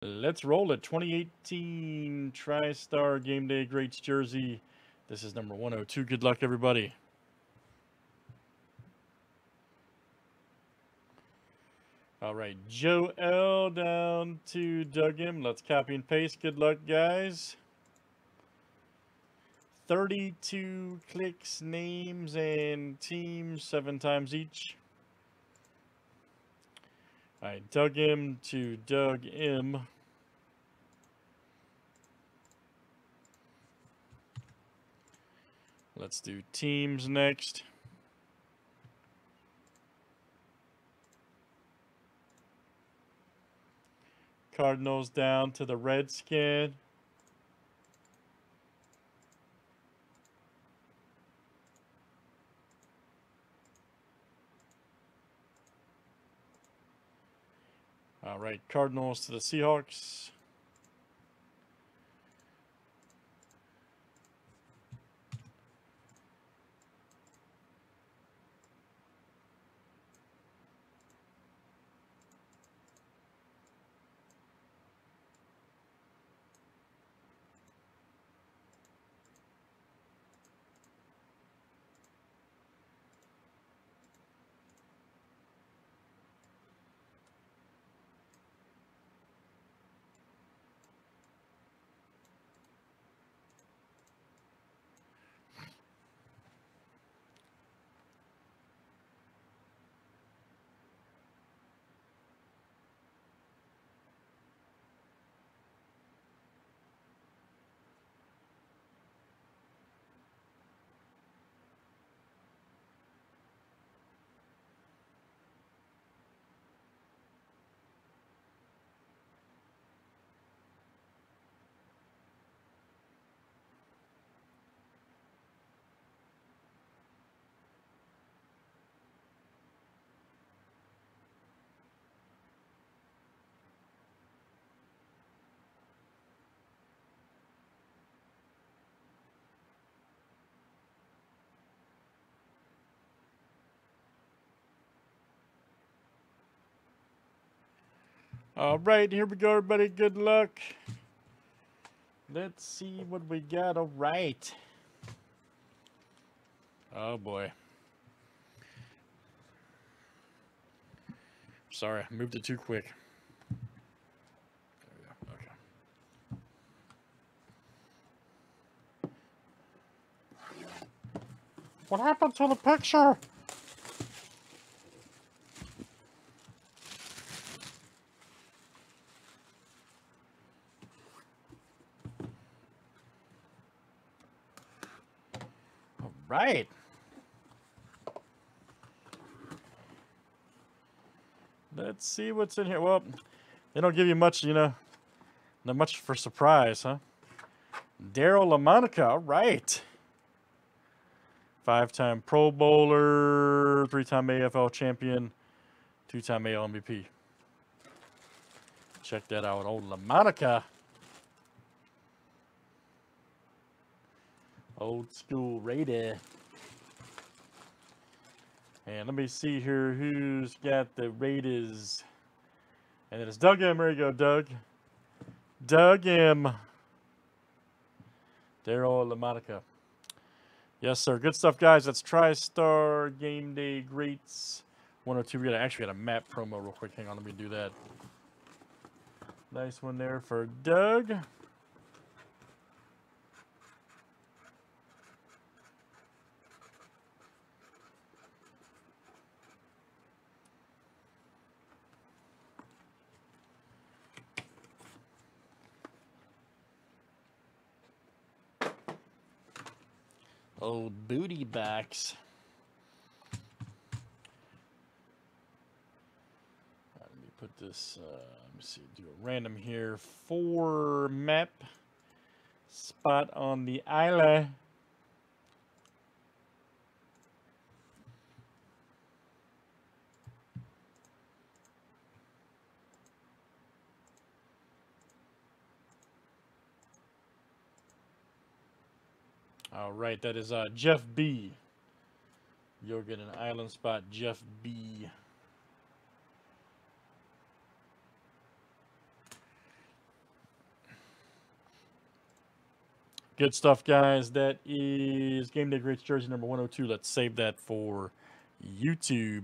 Let's roll it. 2018 TriStar Game Day Greats jersey. This is number 102. Good luck, everybody. All right, Joe L down to Doug M. Let's copy and paste. Good luck, guys. 32 clicks, names, and teams, 7 times each. All right, Doug M to Doug M. Let's do teams next. Cardinals down to the Redskin. All right, Cardinals to the Seahawks. All right, here we go, everybody. Good luck. Let's see what we got. All right. Oh, boy. Sorry, I moved it too quick. There we go. Okay. What happened to the picture? Right. Let's see what's in here. Well, they don't give you much, you know, not much for surprise, huh? Daryle Lamonica, all right. 5-time Pro Bowler, 3-time AFL champion, 2-time AL MVP. Check that out, old Lamonica. Old school Raider. And let me see here who's got the Raiders. And it is Doug M. There you go, Doug. Doug M. Daryle Lamonica. Yes, sir. Good stuff, guys. That's TriStar Game Day Greats 102. We actually got a map promo real quick. Hang on, let me do that. Nice one there for Doug. Old booty backs. All right, let me put this, let me see, do a random here. 4 map spot on the island. All right, that is Jeff B. You'll get an island spot, Jeff B. Good stuff, guys. That is Game Day Greats jersey number 102. Let's save that for YouTube.